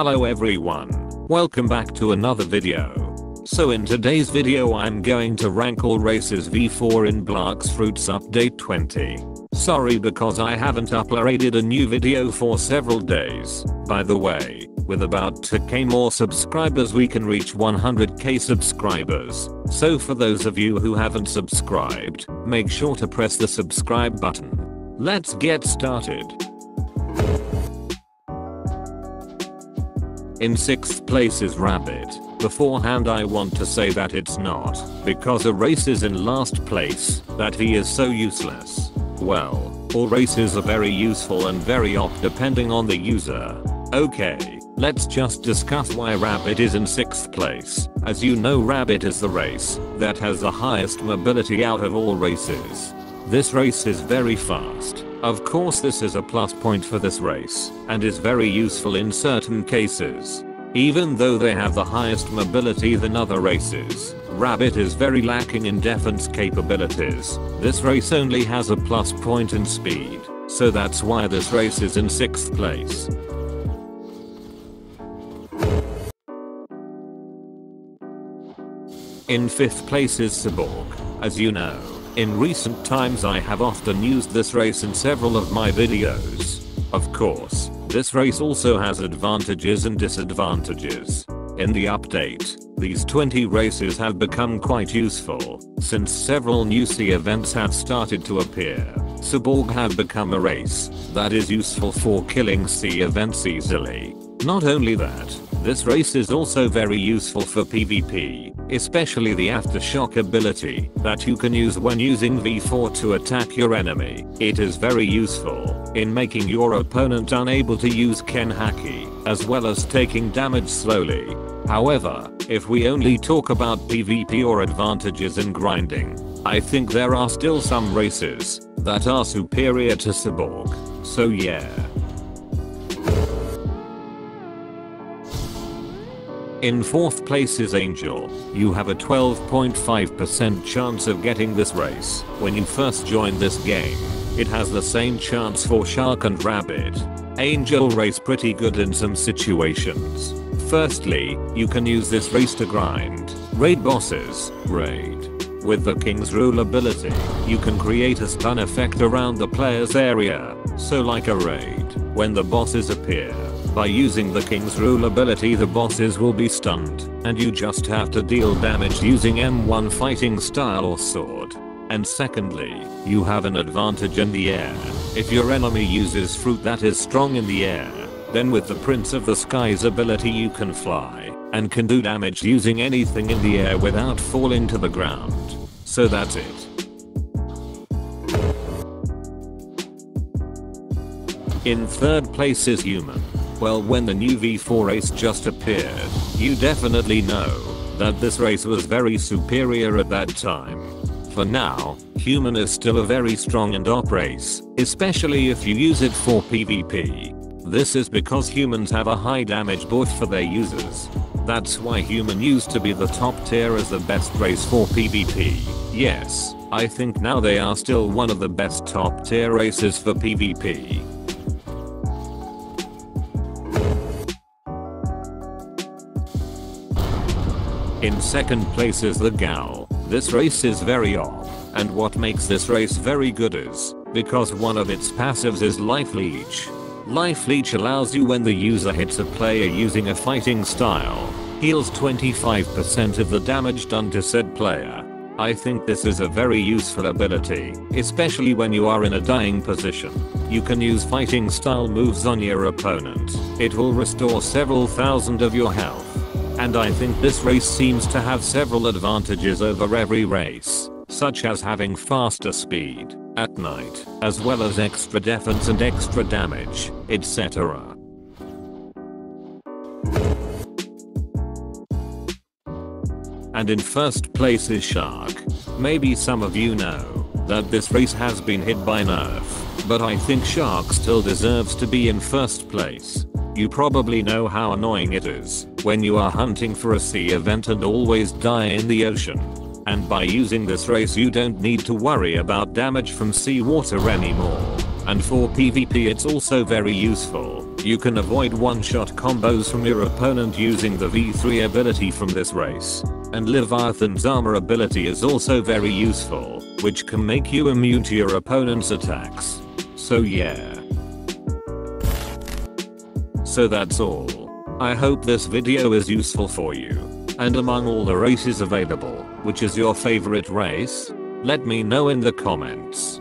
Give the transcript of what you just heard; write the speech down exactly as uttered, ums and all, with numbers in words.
Hello everyone, welcome back to another video. So in today's video I'm going to rank all races v four in Blox Fruits update twenty. Sorry because I haven't uploaded a new video for several days. By the way, with about two K more subscribers we can reach one hundred K subscribers. So for those of you who haven't subscribed, make sure to press the subscribe button. Let's get started. In sixth place is Rabbit. Beforehand I want to say that it's not, because a race is in last place, that he is so useless. Well, all races are very useful and very op depending on the user. Okay, let's just discuss why Rabbit is in sixth place. As you know, Rabbit is the race that has the highest mobility out of all races. This race is very fast. Of course this is a plus point for this race, and is very useful in certain cases. Even though they have the highest mobility than other races, Rabbit is very lacking in defense capabilities. This race only has a plus point in speed, so that's why this race is in sixth place. In fifth place is Cyborg. As you know, in recent times I have often used this race in several of my videos. Of course, this race also has advantages and disadvantages. In the update, these twenty races have become quite useful, since several new C events have started to appear. Cyborg have become a race that is useful for killing C events easily. Not only that, this race is also very useful for PvP, especially the aftershock ability that you can use when using v four to attack your enemy. It is very useful in making your opponent unable to use Ken Haki, as well as taking damage slowly. However, if we only talk about PvP or advantages in grinding, I think there are still some races that are superior to Cyborg. So yeah. In fourth place is Angel. You have a twelve point five percent chance of getting this race. When you first join this game, it has the same chance for Shark and Rabbit. Angel race pretty good in some situations. Firstly, you can use this race to grind, raid bosses, raid. With the King's Rule ability, you can create a stun effect around the player's area, so like a raid, when the bosses appear. By using the King's Rule ability the bosses will be stunned, and you just have to deal damage using M one fighting style or sword. And secondly, you have an advantage in the air. If your enemy uses fruit that is strong in the air, then with the Prince of the Skies ability you can fly, and can do damage using anything in the air without falling to the ground. So that's it. In third place is Human. Well, when the new v four race just appeared, you definitely know that this race was very superior at that time. For now, Human is still a very strong and op race, especially if you use it for PvP. This is because humans have a high damage buff for their users. That's why Human used to be the top tier as the best race for PvP. Yes, I think now they are still one of the best top tier races for PvP. In second place is the Gal. This race is very off, and what makes this race very good is because one of its passives is Life Leech. Life Leech allows you, when the user hits a player using a fighting style, heals twenty-five percent of the damage done to said player. I think this is a very useful ability, especially when you are in a dying position. You can use fighting style moves on your opponent. It will restore several thousand of your health. And I think this race seems to have several advantages over every race, such as having faster speed at night, as well as extra defense and extra damage, et cetera. And in first place is Shark. Maybe some of you know that this race has been hit by nerf, but I think Shark still deserves to be in first place. You probably know how annoying it is when you are hunting for a sea event and always die in the ocean. And by using this race you don't need to worry about damage from sea water anymore, And for PvP it's also very useful. You can avoid one-shot combos from your opponent using the V three ability from this race. And Leviathan's armor ability is also very useful, which can make you immune to your opponent's attacks. So yeah. So that's all. I hope this video is useful for you. And among all the races available, which is your favorite race? Let me know in the comments.